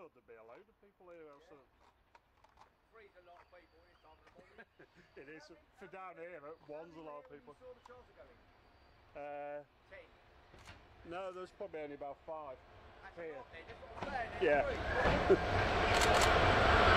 thought there'd be a load of people here else. Yeah. Three's a lot of people this time of the morning. It is. For down here, one's a lot of people. How many saw the cars are going? 10. No, there's probably only about 5 here. Yeah.